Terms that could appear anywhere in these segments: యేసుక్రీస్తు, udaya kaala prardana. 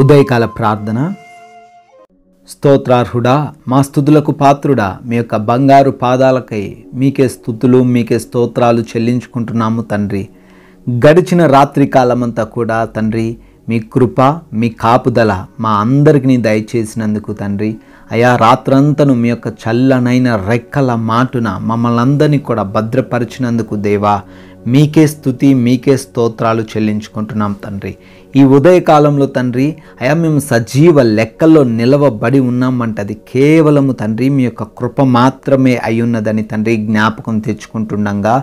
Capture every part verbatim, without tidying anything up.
ఉదయకాల ప్రార్థన. స్తోత్రార్హుడా, మా స్తుతులకు పాత్రుడా, మీ యొక్క బంగారు పాదాలకై మీకే స్తుతులు మీకే స్తోత్రాలు చెల్లించుకుంటున్నాము తండ్రి. గడిచిన రాత్రి కాలమంతా కూడా తండ్రి మీ కృప మీ కాపుదల మా అందరికీ దయచేసినందుకు తండ్రి అయా, రాత్రంతను మీ యొక్క చల్లనైన రెక్కల మాటున మమ్మల్ని అందరినీ కూడా భద్రపరిచినందుకు దేవా మీకే స్తుతి మీకే స్తోత్రాలు చెల్లించుకుంటున్నాం తండ్రి. ఈ ఉదయకాలంలో తండ్రి అయా, మేము సజీవ లెక్కల్లో నిలవబడి ఉన్నామంటది కేవలము తండ్రి మీ యొక్క కృప మాత్రమే అయ్యున్నదని తండ్రి జ్ఞాపకం తెచ్చుకుంటుండగా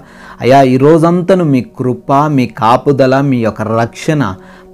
అయా, ఈ రోజంతను మీ కృప మీ కాపుదల మీ యొక్క రక్షణ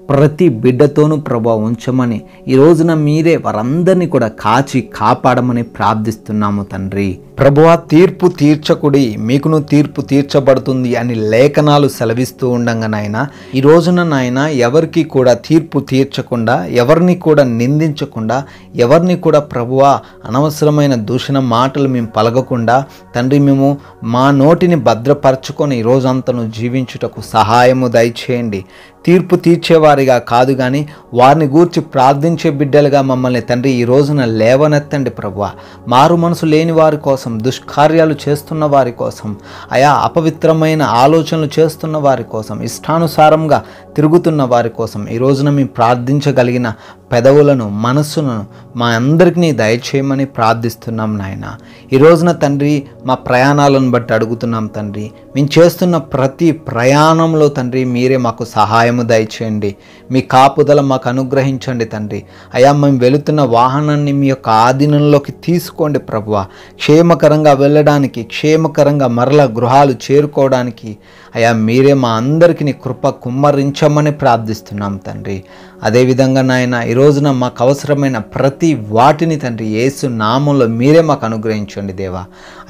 ప్రతి బిడ్డతోనూ ప్రభా ఉంచమని, ఈ రోజున మీరే వారందరినీ కూడా కాచి కాపాడమని ప్రార్థిస్తున్నాము తండ్రి. ప్రభువా, తీర్పు తీర్చకుడి మీకును తీర్పు తీర్చబడుతుంది అని లేఖనాలు సెలవిస్తూ ఉండగా నాయన, ఈ రోజున నాయన ఎవరికి కూడా తీర్పు తీర్చకుండా ఎవరిని కూడా నిందించకుండా ఎవరిని కూడా ప్రభువా అనవసరమైన దూషణ మాటలు మేము పలకకుండా తండ్రి మేము మా నోటిని భద్రపరచుకొని ఈ రోజంతను జీవించుటకు సహాయము దయచేయండి. తీర్పు తీర్చేవారిగా కాదు కానీ వారిని గూర్చి ప్రార్థించే బిడ్డలుగా మమ్మల్ని తండ్రి ఈ రోజున లేవనెత్తండి ప్రభువా. మారు మనసు లేని వారి కోసం, దుష్కార్యాలు చేస్తున్న వారి కోసం, ఆయా అపవిత్రమైన ఆలోచనలు చేస్తున్న వారి కోసం, ఇష్టానుసారంగా తిరుగుతున్న వారి కోసం ఈ రోజున మేము ప్రార్థించగలిగిన పెదవులను మనస్సును మా అందరికీ దయచేయమని ప్రార్థిస్తున్నాం నాయన. ఈ రోజున తండ్రి మా ప్రయాణాలను బట్టి అడుగుతున్నాం తండ్రి, మేము చేస్తున్న ప్రతి ప్రయాణంలో తండ్రి మీరే మాకు సహాయము దయచేయండి, మీ కాపుదల మాకు అనుగ్రహించండి తండ్రి. అయా, మేము వెళుతున్న వాహనాన్ని మీ యొక్క ఆధీనంలోకి తీసుకోండి ప్రభువా, క్షేమకరంగా వెళ్ళడానికి క్షేమకరంగా మరల గృహాలు చేరుకోవడానికి అయా మీరే మా అందరికీ కృప కుమ్మరించమని ప్రార్థిస్తున్నాం తండ్రి. అదేవిధంగా నాయన ఈ రోజున మాకు అవసరమైన ప్రతి వాటిని తండ్రి యేసు నామంలో మీరే మాకు అనుగ్రహించండి దేవా.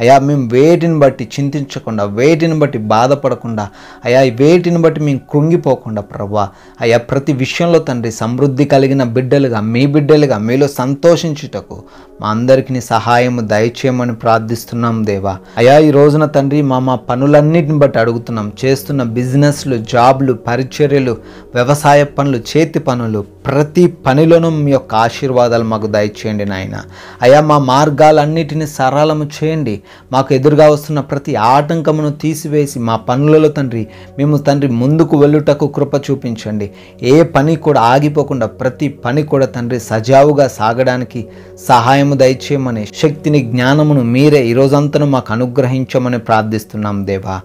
అయా, మేము వేటిని బట్టి చింతించకుండా వేటిని బట్టి బాధపడకుండా అయా వేటిని బట్టి మేము కృంగిపోకుండా ప్రభువా అయా ప్రతి విషయంలో తండ్రి సమృద్ధి కలిగిన బిడ్డలుగా మీ బిడ్డలుగా మీలో సంతోషించుటకు మా అందరికీ సహాయము దయచేయమని ప్రార్థిస్తున్నాం దేవా. అయా, ఈ రోజున తండ్రి మా మా పనులన్నిటిని బట్టి అడుగుతున్నాం, చేస్తున్న బిజినెస్లు జాబ్లు పరిచర్యలు వ్యవసాయ పనులు చేతి పనులు ప్రతి పనిలోనూ మీ యొక్క ఆశీర్వాదాలు మాకు దయచేయండి నాయన. అయా, మా మార్గాలన్నిటిని సరళము చేయండి, మాకు ఎదురుగా వస్తున్న ప్రతి ఆటంకమును తీసివేసి మా పనులలో తండ్రి మేము తండ్రి ముందుకు వెళ్ళుటకు కృప చూపించండి. ఏ పని కూడా ఆగిపోకుండా ప్రతి పని కూడా తండ్రి సజావుగా సాగడానికి సహాయము దయచేయమని, శక్తిని జ్ఞానమును మీరే ఈ రోజంతను మాకు అనుగ్రహించమని ప్రార్థిస్తున్నాం దేవా.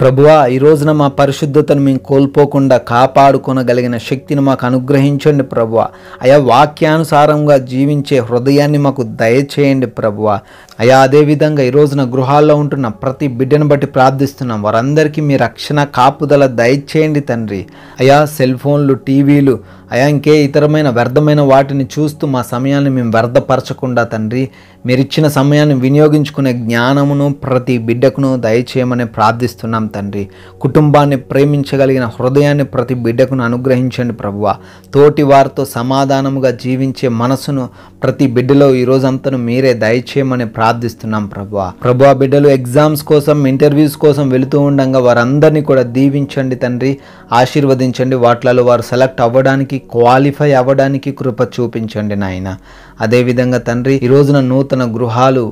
ప్రభువా, ఈ రోజున మా పరిశుద్ధతను మేము కోల్పోకుండా కాపాడుకొనగలిగిన శక్తిని మాకు అనుగ్రహించండి ప్రభువా. అయా, వాక్యానుసారంగా జీవించే హృదయాన్ని మాకు దయచేయండి ప్రభువా. అయా, అదేవిధంగా ఈ రోజున గృహాల్లో ఉంటున్న ప్రతి బిడ్డను బట్టి ప్రార్థిస్తున్నాం, వారందరికీ మీ రక్షణ కాపుదల దయచేయండి తండ్రి. అయా, సెల్ ఫోన్లు టీవీలు అయా ఇంకే ఇతరమైన వ్యర్థమైన వాటిని చూస్తూ మా సమయాన్ని మేము వ్యర్థపరచకుండా తండ్రి మీరిచ్చిన సమయాన్ని వినియోగించుకునే జ్ఞానమును ప్రతి బిడ్డకును దయచేయమని ప్రార్థిస్తున్నాం తండ్రి. కుటుంబాన్ని ప్రేమించగలిగిన హృదయాన్ని ప్రతి బిడ్డకును అనుగ్రహించండి ప్రభువా. తోటి వారితో సమాధానముగా జీవించే మనసును ప్రతి బిడ్డలో ఈ రోజంతను మీరే దయచేయమని ప్రార్థిస్తున్నాం ప్రభువా. ప్రభువా, బిడ్డలు ఎగ్జామ్స్ కోసం ఇంటర్వ్యూస్ కోసం వెళుతూ ఉండగా వారందరినీ కూడా దీవించండి తండ్రి, ఆశీర్వదించండి, వాటిలలో వారు సెలెక్ట్ అవ్వడానికి క్వాలిఫై అవ్వడానికి కృప చూపించండి నాయన. అదేవిధంగా తండ్రి ఈ రోజున నూతన గృహాలు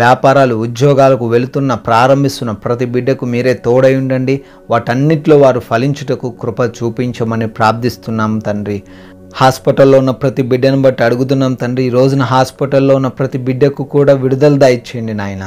వ్యాపారాలు ఉద్యోగాలకు వెళుతున్న ప్రారంభిస్తున్న ప్రతి బిడ్డకు మీరే తోడై ఉండండి, వాటన్నిటిలో వారు ఫలించుటకు కృప చూపించమని ప్రార్థిస్తున్నాం తండ్రి. హాస్పిటల్లో ఉన్న ప్రతి బిడ్డను బట్టి అడుగుతున్నాం తండ్రి, ఈ రోజున హాస్పిటల్లో ఉన్న ప్రతి బిడ్డకు కూడా విడుదల దయచేయండి నాయన.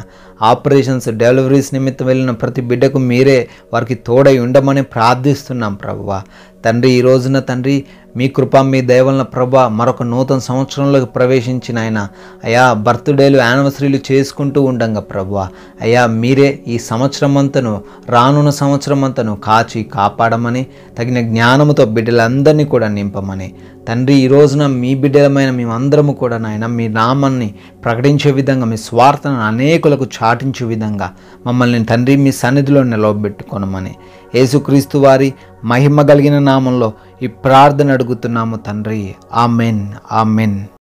ఆపరేషన్స్ డెలివరీస్ నిమిత్తం వెళ్ళిన ప్రతి బిడ్డకు మీరే వారికి తోడై ఉండమని ప్రార్థిస్తున్నాం ప్రభువా. తండ్రి ఈ రోజున తండ్రి మీ కృప మీ దయ వలన ప్రభా మరొక నూతన సంవత్సరంలోకి ప్రవేశించిన ఆయన అయా బర్త్డేలు యానివర్సరీలు చేసుకుంటూ ఉండగా ప్రభువా అయా మీరే ఈ సంవత్సరం అంతను రానున్న సంవత్సరం అంతను కాచి కాపాడమని, తగిన జ్ఞానముతో బిడ్డలందరినీ కూడా నింపమని తండ్రి. ఈ రోజున మీ బిడ్డలమైన మేమందరము కూడా నాయన మీ నామాన్ని ప్రకటించే విధంగా మీ స్వార్థను అనేకులకు చాటించే విధంగా మమ్మల్ని తండ్రి మీ సన్నిధిలో నిలవబెట్టుకొనమని యేసుక్రీస్తు వారి మహిమ కలిగిన నామంలో ఈ ప్రార్థన అడుగుతున్నాము తండ్రి. Amen, amen.